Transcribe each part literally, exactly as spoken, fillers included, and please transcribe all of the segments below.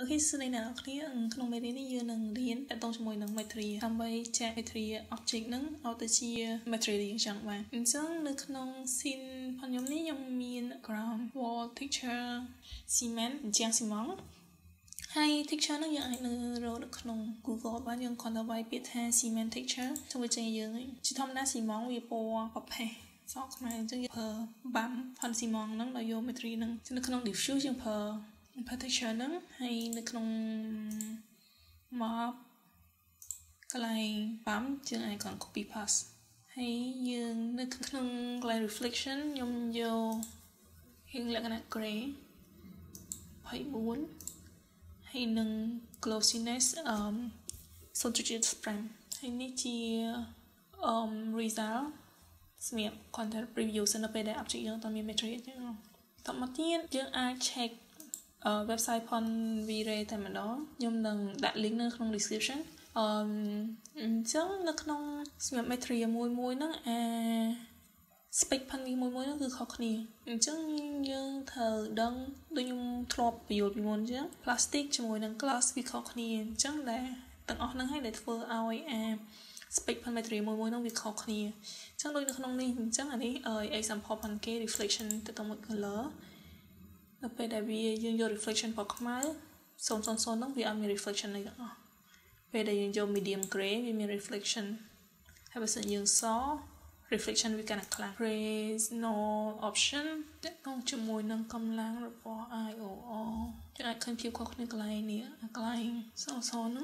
Okay, so now clear and no made any young dean at those moon my tree. Come by chat my tree object nung out the cheer material young one. And so the known sin panyomni young mean ground wall picture cement Jiang Simon. Hi, picture nung young road known Google by young conda by bit hand cement picture to which a young Chitomna Simon we pour up pay. Sock my per bam pan Simon nung by your material nung to the known diffusion per. Partition hay the known mob clay bump till I can copy pass. Hay you the known clay reflection yum yo hình like a gray white moon hay nung glossiness um so to just frame hay niti um result smear content previews and a better object young to me material. Tomatian young I check Uh, website pon vire tại mà đó nhưng đừng đặt link nâng trong description chứ nâng trong xem mấy thứ mùi mùi nó à spec pon vì mùi mùi nó cứ khó khăn chứ nhưng thờ đơn tôi nhung trop bị dột bị mồn chứ plastic cho mùi nâng glass vì khó khăn chứ là tận ở nâng hay để phơi ao à spec pon mấy thứ mùi mùi nó vì khó khăn chứ đôi nâng trong này chứ là đấy example pon cái reflection từ tầm một color The pay that we your reflection for smile, so so so no, we are my reflection like oh. Pay that you medium gray, we mean reflection. Have a certain you saw reflection we can clap. Praise no option. That don't you more non come lang report I or I can keep cognitive line near a line. So so no.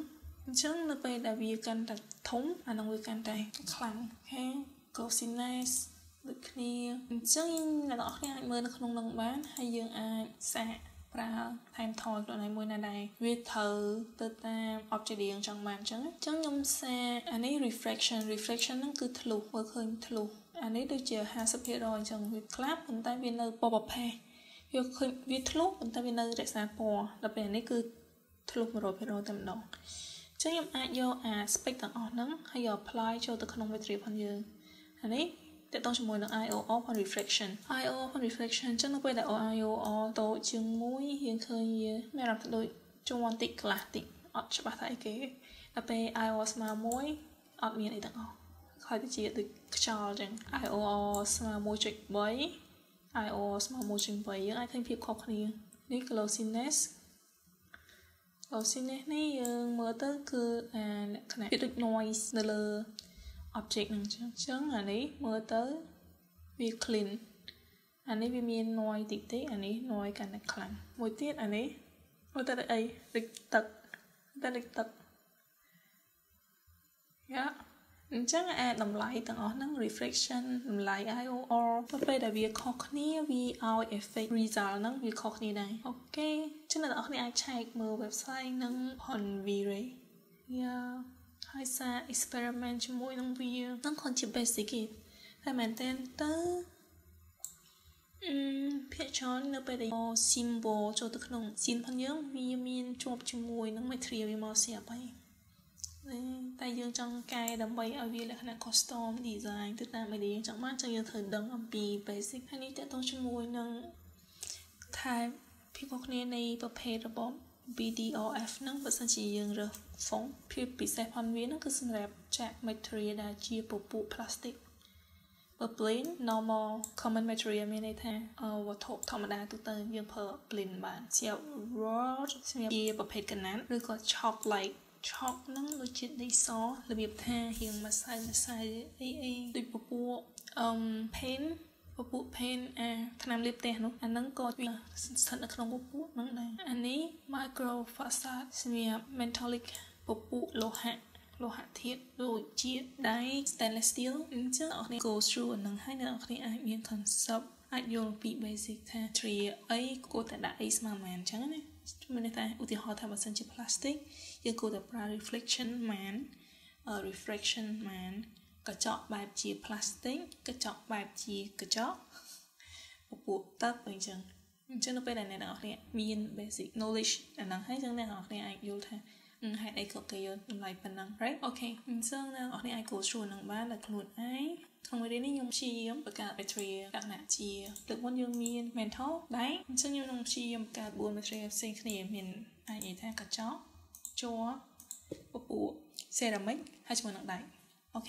Chung the pay that we can that tone and we can die clang. Okay, go see nice. Look near. Chung là đó này mơ nó không đồng bán hay dương ai xa ra tham thôi đoạn này môi này này viết thờ tơ ta object điện trong màn trắng trắng nhung xa anh ấy reflection reflection nó cứ thử lục với khơi thử anh ấy được chờ hai sắp hết rồi chẳng việc clap chúng ta bên nơi bò bọc hè việc khơi viết thử lục chúng ta bên nơi để xa bò đặc biệt anh ấy cứ thử lục một rồi hết rồi tạm đó trắng nhung ai do à spec tặng ở nắng hay do apply cho từ không về tri phần dương anh ấy để tôi cho mùi được I O open reflection I O open reflection chắc nó quay lại ở I O tổ chứng mũi hiện khơi mẹ làm thật đôi chung quan tịch là tịch ọt cho bà thấy kế là về I O mà mũi ọt miền ấy tặng họ khỏi thì chỉ được cho rằng I O mà mũi trịch bấy I O mà mũi trịch bấy những ai thân phiền khó khăn như ní glossiness glossiness này mở tới cứ à cái này biết được noise nữa object nâng chứ chẳng anh ấy mơ tới vì clean anh ấy vì miền nói tịch tế anh ấy nói cả nặng lắm mỗi tiết anh ấy người ta đây lịch tập ta lịch tập yeah chẳng à làm lại tầng ở nâng reflection làm lại I O R và bây giờ vì khó khăn vì out effect result nâng vì khó khăn này ok chứ là ở này ai check mở website nâng hòn vì đấy yeah I saw experiment cho mỗi năm vi nâng còn chỉ basic kì, phải mang tên tới phía chọn nó phải để symbol cho từ khung xin phân dương vì mình chụp cho mỗi năm mấy thứ vì màu xỉa bay, tại dương trong cái đầm bay ở vì là cái custom design tức là mấy đấy chẳng mát cho dương thời đằng âm bì basic hay đi tại tôi cho mỗi năm thay phía quốc này này và pay là bom B D O F នឹងបើសិនជាយើងរើសហ្វុងភាពពិសេសផងវានឹងគឺសម្រាប់ចាក់ material ដែលជាពពុះផ្លាស្ទិកបើ plain normal common material មានន័យថាវត្ថុធម្មតាទូទៅយើងប្រើ plain បានជា roll ជាប្រភេទកណាត់ឬក៏ chalk like chalk នឹងដូចជាដីសរបៀបថារៀងមួយសាយមួយសាយអីអីដូចពពុះអឹម paint ពពុះ paint អាថ្នាំលាបផ្ទះនោះអាហ្នឹងក៏ស្ថិតនៅក្នុងពពុះហ្នឹងដែរអានេះ micro facade សម្រាប់ metallic ពពុះលោហៈលោហៈធាតុដូចជាដៃ stainless steel អញ្ចឹងអ្នកនរ go through ហ្នឹងហើយអ្នកនរអាចមាន concept អាចយល់ពី basic ថា three អីគួរតែដាក់ អី ស្មើៗអញ្ចឹងណាមានន័យថាឧទាហរណ៍ថាបើសិនជា plastic យើងគួរតែប្រើ reflection man reflection man កញ្ចក់បែបជា plastic កញ្ចក់បែបជាកញ្ចក់ពពុះតើអញ្ចឹងអញ្ចឹងនៅពេលដែលអ្នកទាំងអស់គ្នាមាន basic knowledge អាហ្នឹងហើយអញ្ចឹងអ្នកទាំងអស់គ្នាអាចយល់ថាហេតុអីក៏គេយល់តម្លៃប៉ុណ្ណឹង right okay អញ្ចឹងអ្នកទាំងអស់គ្នាអាចគូសខ្លួននឹងបានដល់ខ្លួនឯងក្នុងវេលានេះខ្ញុំព្យាយាមបង្កើត material ដាក់ដាក់ជាលើកមុនយើងមាន mental ដែរអញ្ចឹងខ្ញុំនឹងព្យាយាមបង្កើត four material ផ្សេងគ្នាមាន ai thêm cả chó chua bố ceramic hay chùa nặng đáy ok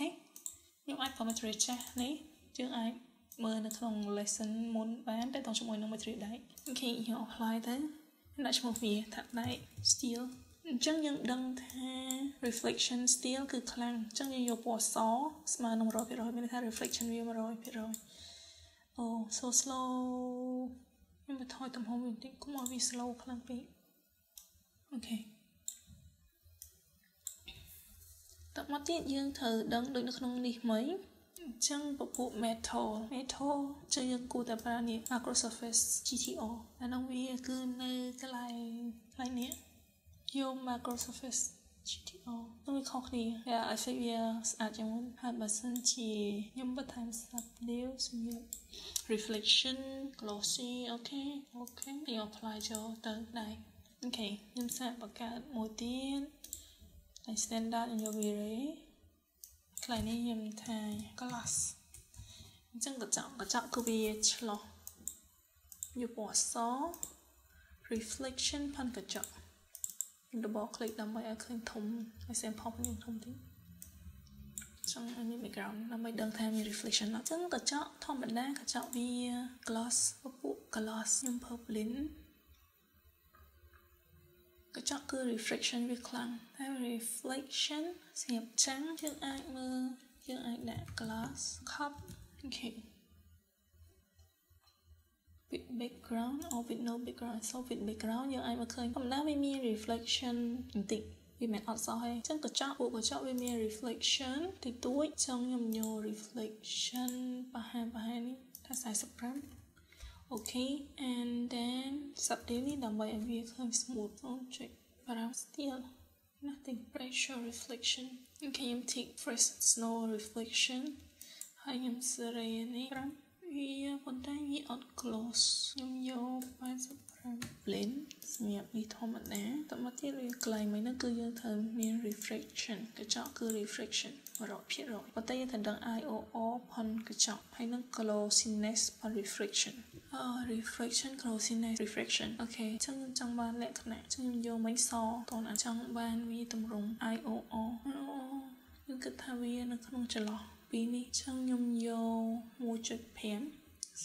nhưng ai geometry cha này chứ ai mơ nó không lesson muốn bán để tổng cho môi nó đấy khi hiểu apply thế lại cho một việc thật đấy still chẳng những đăng thế reflection still cứ clang chẳng những yếu bỏ xó mà nông rồi phải rồi mình thấy reflection view mà rồi phải rồi oh so slow nhưng mà thôi tầm hôm mình định cũng nói vì slow clang bị ok tập mắt tiết dương thử đăng được được nông đi mấy chẳng bộ bộ metal metal chẳng những cụ tập ra này macro surface giê tê ô là nông vi cứ nơi cái này này nhé Yo macro surface giê tê ô. Don't recall clear. Yeah, I think we are at one had basically number times up deals new reflection glossy. Okay, okay. You apply cho tới này. Okay, nhâm sạc bạc cả mùa tiên. I standard in your way. Cái này nhâm thay glass. Chẳng có trọng có trọng cứ bị chlo. You bỏ số reflection pan cả trọng. The ball click là mấy click thùng mấy xem pop những thùng tí trong anh background là mấy đơn thêm reflection nó chẳng cả chọn thong bản đa cả chọn vì gloss phụ gloss nhưng pop lính cả chọn cứ reflection với clang hay reflection xẹp trắng chứ ai mơ chứ ai đã gloss cup okay with background or with no background so with background như ai mà khơi không đã với mi reflection tịnh vì mẹ ọt sao hay chẳng có chọn bộ có chọn với mi reflection thì túi trong nhầm nhô reflection và hai và hai này ta xài subprime ok and then sắp đến đi đảm bảo em việc hơi smooth object và ráo still nothing pressure reflection ok em thích fresh snow reflection hay em serene vì phần tay vì out close nhưng vô phải subprime lên nhẹ đi thô mặt đá tạm mất tiết vì cái mấy nó cứ như thần miền reflection cái chọn cứ reflection và rồi biết rồi phần tay như thần đang ai ô ô phần cái chọn hay nó closeness phần reflection uh, reflection closeness reflection ok trong trong ban lệ thật này trong vô mấy so còn ở trong ban vì tầm rung ai ô ô nhưng cái thà vì nó không chờ lo Bini trong nhung yo mua chất phém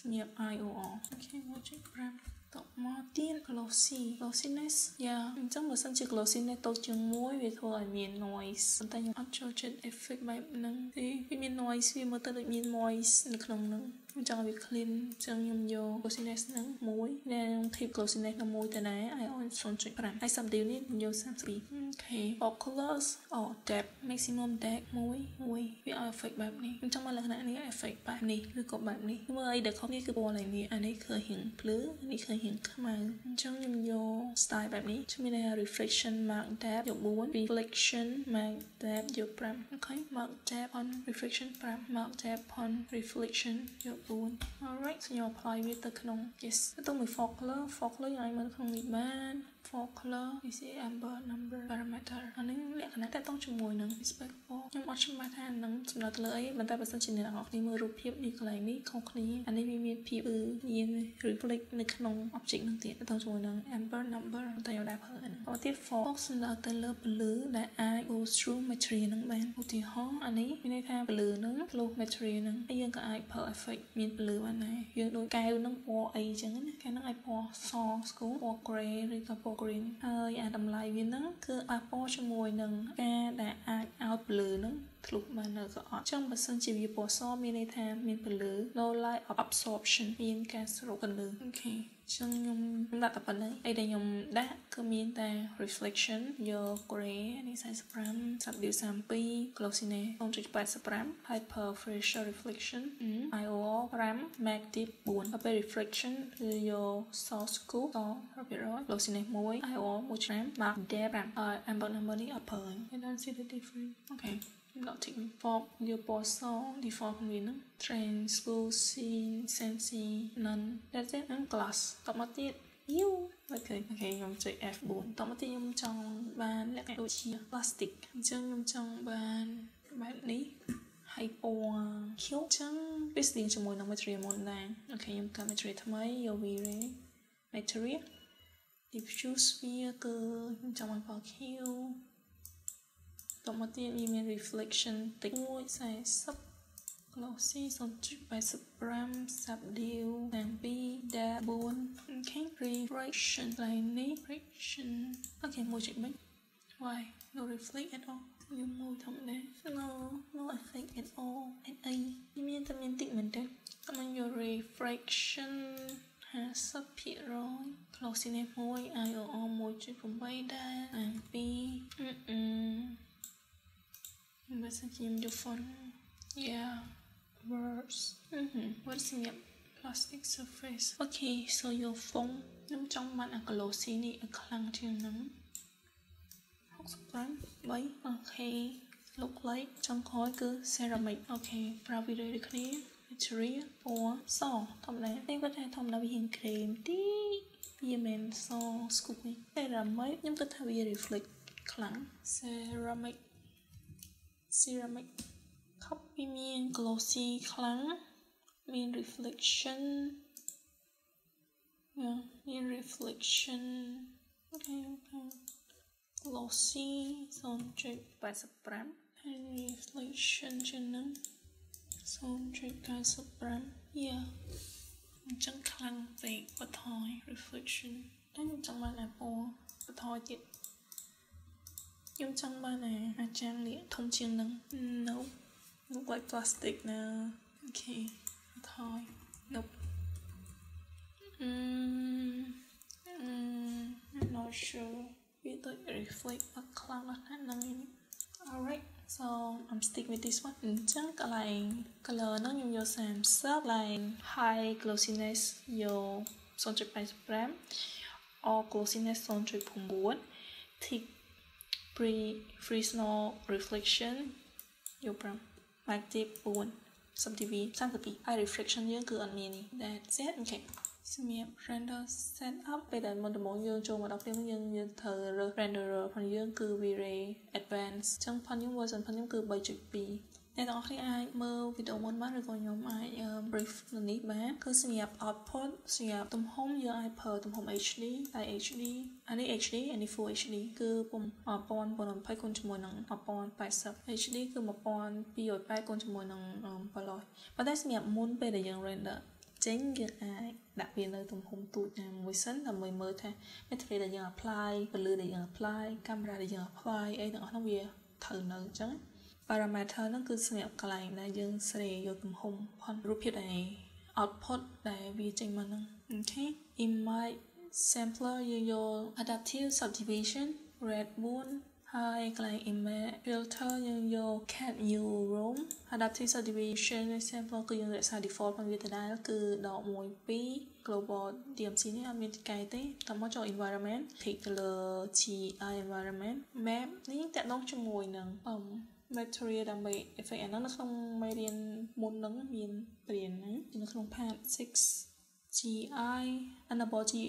nhập i o o ok mua chất gram tổng màu tiên glossy glossiness yeah mình trong một sân chơi glossiness tôi trường mũi về thôi miền noise ta nhung áp cho chất effect bài nâng thì vì miền noise vì mà ta được miền noise được nồng nâng mình trong việc clean trong nhung yo glossiness nâng mũi nên thì glossiness là mũi ta này ai on son chất gram ai sắm điều này nhiều sắm gì okay pop colors or depth maximum depth mũi mũi vì ai effect bài này mình trong một lần này ai effect bài này cứ có bài này nhưng mà ai để không biết cái bộ này này anh ấy khởi hiện plứ anh ấy khởi hiện các màn trong nhung yo style bài này cho mình là reflection mark depth dọc bốn reflection mark depth dọc pram okay mark depth on reflection pram mark depth on reflection dọc bốn alright so you apply with the canon yes tôi mới four color four color như anh mình không bị ban four color thì sẽ amber number parameter anh ấy lẽ cái này taต้องchung mùi nâng respect for nhưng mà chung ba than nâng chúng ta lấy bản ta bản thân chỉ là học đi mưa rụp hiệp đi cái này đi không cái này anh ấy bị miệt phi ư nhiên reflect nơi canon object នឹង ទៀត ទៅ ជាមួយ នឹង amber number តែ យក ដាក់ ហ្នឹង អូ ទៀត fox សម្រាប់ ទៅ លើ blue ដែល អាច go through material ហ្នឹង បាន ឧទាហរណ៍ អានេះ មានន័យ ថា blue ហ្នឹង close material ហ្នឹង ហើយ យើង ក៏ អាច ប្រើ effect មាន blue បាន ដែរ យើង ដូច កែវ ហ្នឹង ពណ៌ អី ចឹង ណា កែវ ហ្នឹង អាច ពណ៌ ស ស្គូ ពណ៌ gray ឬ ក៏ ពណ៌ green ហើយ អា តម្លៃ វា ហ្នឹង គឺ ប៉ះ ពណ៌ ជាមួយ នឹង ការ ដែល អាច ឲ្យ blue ហ្នឹង ធ្លុះ បាន នៅ ក៏ អត់ ចឹង បើ សិន ជា វា ពណ៌ ស មាន ន័យ ថា មាន blue no light absorption មាន ការ ស្រូប blue អូខេChúng nhung đặt tập phần đấy. Đây đây nhung đã cơ miên ta reflection your gray anh ấy sai subprime sắp điều sample glossiness không chỉ bài subprime hyper facial reflection i o o ram mac deep bốn hyper reflection your source scope to rồi glossiness mối i o o một ram mac deep ram amber number này upper I don't see the difference okay Đọc thích mình form, điều bó sau, default không biết nữa Trends, school, scene, sensi, none That's it, and class Tọc mất tiết Yêu Ok, ok, nhóm chơi F bốn Tọc mất tiết nhóm trong bàn là cái đồ chia Plastic Chân nhóm trong bàn Bạn lý Hypo Khiếu Chân Biết tiếng cho mùi nóng material môn đàng Ok, nhóm cả material thầm ấy Yêu vì đấy Material diffuse sphere từ trong một vòng hue. Tổng một tiên image reflection tích mũi sai sub glossy son trip by subram subdue and b da bốn okay refraction like refraction okay môi chuyện bích why no reflect at all you môi thầm đấy no no reflect at all at a image tâm nhân tích mình đấy cảm ơn your refraction ha sub hiện rồi glossy nè môi ai ở all môi chuyện cũng bay da and b mình sẽ kiếm được phần yeah words mm-hmm. What's in your plastic surface okay so your phone nằm trong mặt à glossy này à clang chiều nắng học subscribe bấy okay look like trong khối cứ ceramic okay vào video được này material for so thầm này em có thể thầm nào bị hình cream tí vì mình so scoop này ceramic nhưng có thể bị reflect clang ceramic ceramic copy mean glossy clang mean reflection yeah mean reflection okay okay glossy subject by subram and reflection channel subject by subram yeah chẳng clang về và thôi reflection đến trong màn apple và thôi chị nhưng trong ba này là trang lịa thông chiêng nắng nope look like plastic now okay thôi nope mm, mm, I'm not sure we don't reflect a cloud alright so I'm stick with this one chẳng cả lại color nó dùng vô sàm sớp lại high glossiness vô son trực bài subram or glossiness son trực phùng bốn thì free free snow reflection your pram active one subdivision subdivision I reflection you cứ on mini that's it okay so we render setup bây giờ mình đừng muốn dương chung mà đọc tiếng dương dương thờ renderer phần dương cứ V-Ray advanced trong phần những version phần những cứ bảy chữ B nên đó khi ai mơ video muốn mát rồi còn nhóm ai brief lần này bé cứ xem nhập output xem nhập tầm home giờ ai per tầm home HD tại HD anh ấy HD anh ấy full HD cứ bùng ở pon pon làm phải con chấm mồi nằng ở pon phải sub HD cứ một pon pi rồi phải con chấm mồi nằng vào rồi và đây xem nhập muốn về để dừng render chính giờ ai đặc biệt là tầm home tụi nhà mới sẵn là mới mới thôi mấy thứ để dừng apply vật lừa để dừng apply camera để dừng apply ấy đó nó về thử nữa chứ parameter นั่นคือสำหรับกลายได้ยังเสรียกตรงหงพอนรูปเพียงใดเอาท์พุตได้วีจังมันนั่น okay image sampler ยัง adaptive subdivision red moon high กลาย image filter ยัง cat u room adaptive subdivision sampler คือยัง default default มันวีแต่ได้ก็คือดอกมวยปี global dmc นี่มีไกด์เต้ทำมาจาก environment ที่เลือก ci environment map นี่แต่ต้องจงมวยนั่น material ดำไป effect อันนั้นเราต้องไม่เรียนมุนนั่งเรียนเปลี่ยนนะเราต้องผ่าน six gi อันนั้นบอก gi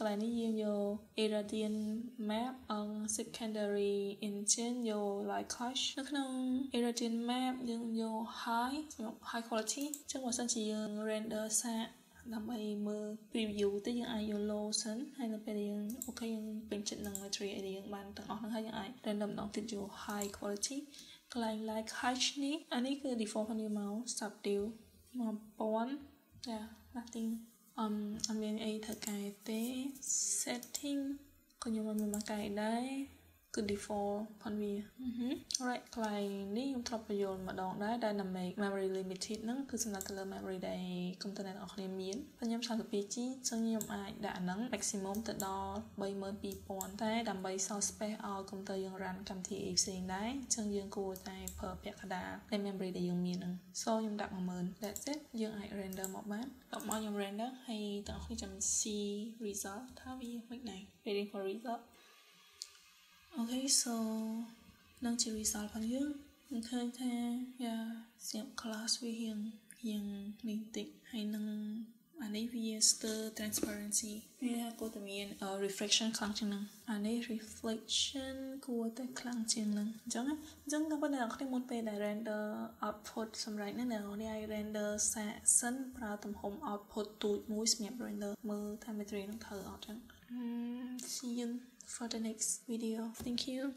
กลายนี้ยังอยู่ irradiant map อัน secondary engine อยู่ light clash เราต้อง irradiant map ยังอยู่ high สำหรับ high quality จังหวะสั้นจียัง render แซะ ดำไปมือ preview แต่ยังไออยู่ low สันให้เราไปยังโอเคยังเป็นจุดหนึ่งมาตรีอะไรยังบ้างต่างๆทั้งห้ายังไอแต่ดำน้องติดอยู่ high quality กลาย light catch นี้อันนี้คือ default ของนิวเมาส์ subdue มาป้อน yeah nothing um อันนี้ไอเธอไก่เต้ setting คนนิวเมาส์มันมาไก่ได้คือ default ของนิว alright กลายนี้ยังทำประโยชน์มาดองได้ได้นำไป memory limited นั่นคือสำหรับการ memory ได้ กำเตือนออกเรียนมีนพยายามสร้างสปีชีส์ซึ่งยอมอาจด่านัง maximum แต่ดอใบเมินปีปอนแต่ดำใบซอสเปอร์เอากำเตือนยังรันกำที่เอฟซีได้ซึ่งยังกูใจ perfect ได้ใน memory ได้ยังมีน so ยอมดักมาเมิน that's it ยังอาจ render หมดบ้านต่อมายัง render ให้ต่อขึ้นจำ see result ถ้าวิธีไหน ready for result okay so นั่งจะ result พันยังเคยแท้ยาเสียบ class วิธี yang lintik hay nâng anh ấy via stir transparency yeah cô tự nhiên uh, reflection clang chừng nâng anh ấy reflection của tới clang chừng nâng chẳng á chẳng các bạn nào có thể muốn về để render output xong rồi nên là họ đi render sẽ sẵn vào tầm home output tụi mũi xem render mơ tham mê nó thở ở chẳng mm, see you for the next video. Thank you.